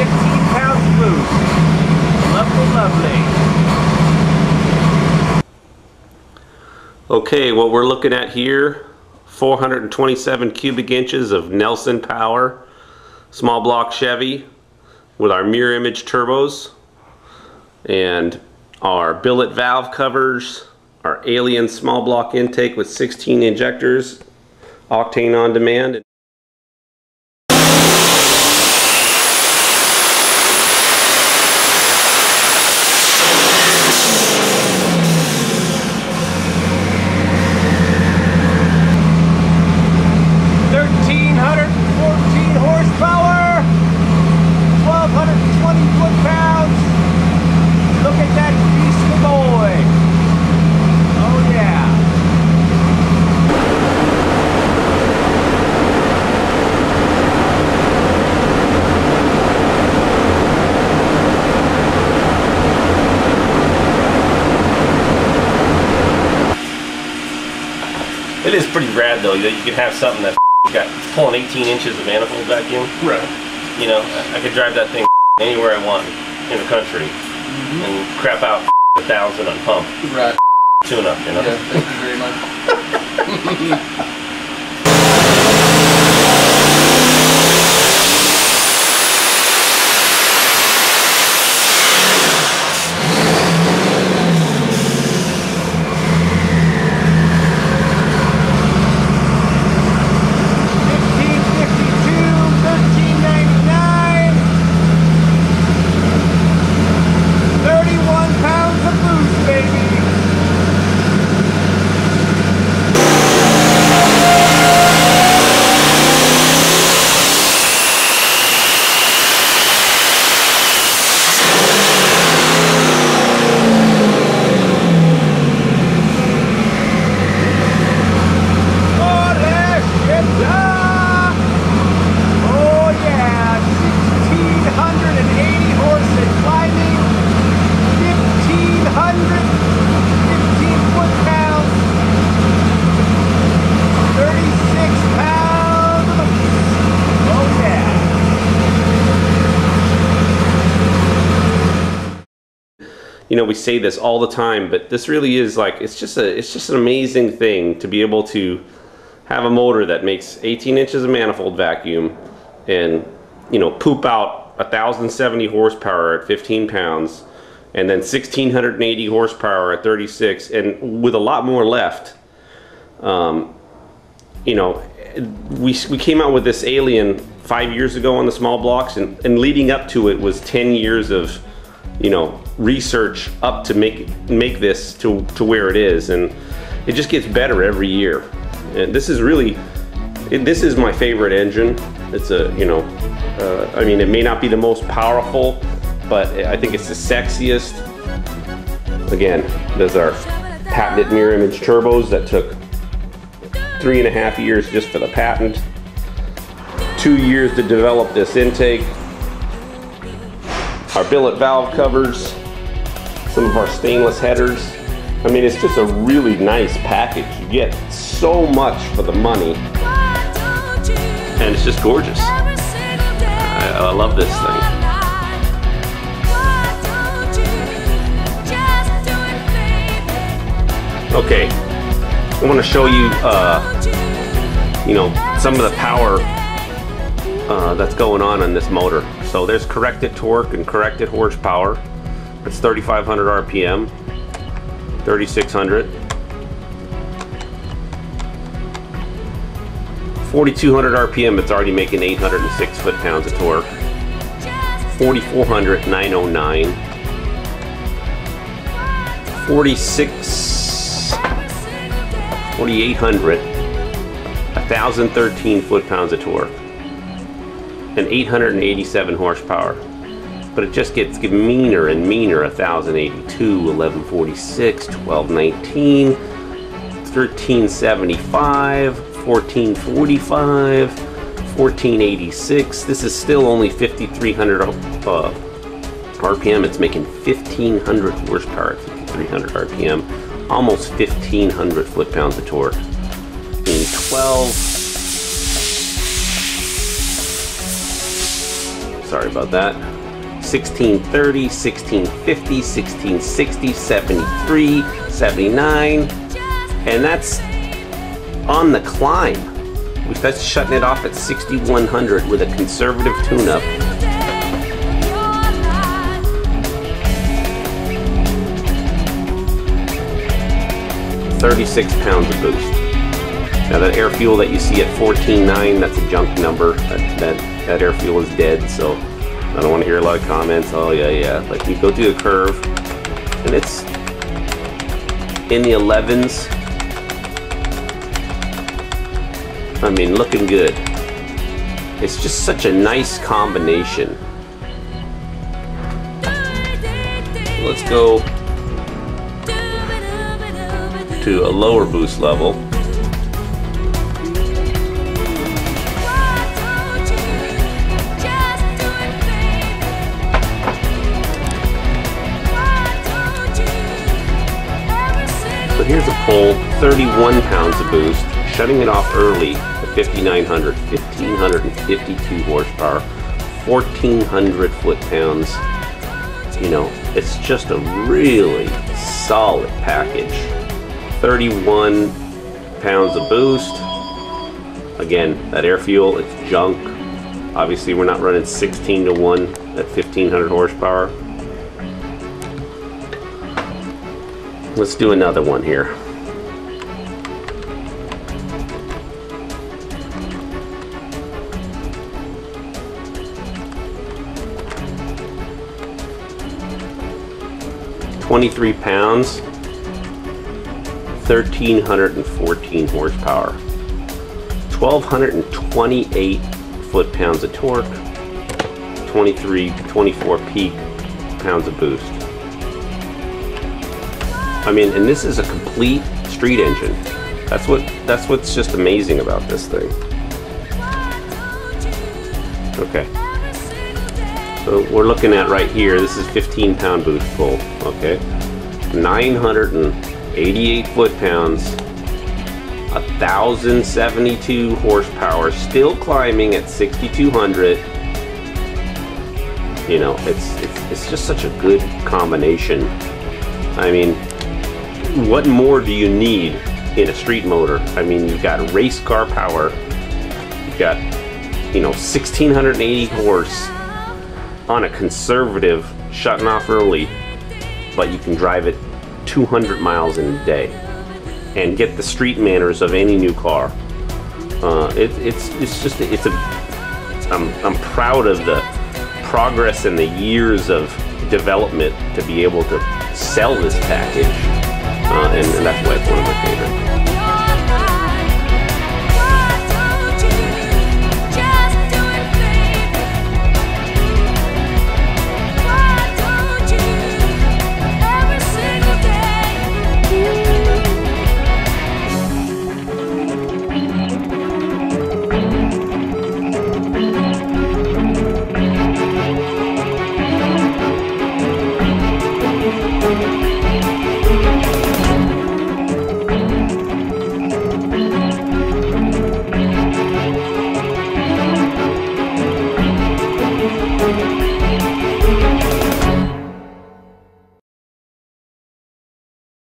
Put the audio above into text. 15 pounds loose. Lovely. Okay, what we're looking at here, 427 cubic inches of Nelson power, small block Chevy with our mirror image turbos and our billet valve covers, our Alien small block intake with 16 injectors, octane on demand. It is pretty rad though that you could have something that got pulling 18 inches of manifold vacuum. Right. You know, I could drive that thing anywhere I want in the country and crap out 1,000 on pump. Right. Tune up, you know. Yeah, thank you very much. You know, we say this all the time, but this really is like, it's just an amazing thing to be able to have a motor that makes 18 inches of manifold vacuum and, you know, poop out 1,070 horsepower at 15 pounds and then 1,680 horsepower at 36 and with a lot more left. You know, we came out with this Alien 5 years ago on the small blocks, and leading up to it was 10 years of, you know, research up to make this to where it is, and it just gets better every year. And this is really, this is my favorite engine. It's a, you know, I mean, it may not be the most powerful, but I think it's the sexiest. Again, there's our patented mirror image turbos that took 3.5 years just for the patent, 2 years to develop this intake, our billet valve covers, some of our stainless headers. I mean, it's just a really nice package. You get so much for the money, and it's just gorgeous. I love this thing. Okay, I want to show you, you know, some of the power that's going on this motor. So there's corrected torque and corrected horsepower. It's 3,500 RPM, 3,600, 4,200 RPM. It's already making 806 foot-pounds of torque. 4,400, 909, 4,800, 1,013 foot-pounds of torque, and 887 horsepower. But it just gets meaner and meaner. 1,082, 1,146, 1,219, 1,375, 1,445, 1,486. This is still only 5,300 RPM. It's making 1,500 horsepower at 5,300 RPM, almost 1,500 foot-pounds of torque. In 12 sorry about that, 1630, 1650, 1660, 73, 79, and that's on the climb. That's shutting it off at 6100 with a conservative tune-up. £36 of boost. Now that air fuel that you see at 14.9, that's a junk number. That air fuel is dead, so I don't want to hear a lot of comments. Oh yeah, yeah. Like, you go through the curve and it's in the 11s. I mean, looking good. It's just such a nice combination. Let's go to a lower boost level. So here's a pull, 31 pounds of boost, shutting it off early at 5,900, 1,552 horsepower, 1,400 foot-pounds. You know, it's just a really solid package. 31 pounds of boost. Again, that air fuel, it's junk. Obviously, we're not running 16:1 at 1,500 horsepower. Let's do another one here. £23, 1,314 horsepower, 1,228 foot-pounds of torque, 24 peak pounds of boost. I mean, and this is a complete street engine. That's what's just amazing about this thing. Okay. So we're looking at right here, this is 15-pound boost pull, okay? 988 foot-pounds, 1,072 horsepower, still climbing at 6,200. You know, it's just such a good combination. I mean, what more do you need in a street motor? I mean, you've got race car power, you've got, you know, 1,680 horse, on a conservative, shutting off early, but you can drive it 200 miles in a day and get the street manners of any new car. I'm proud of the progress and the years of development to be able to sell this package, and that's why it's one of my favorites.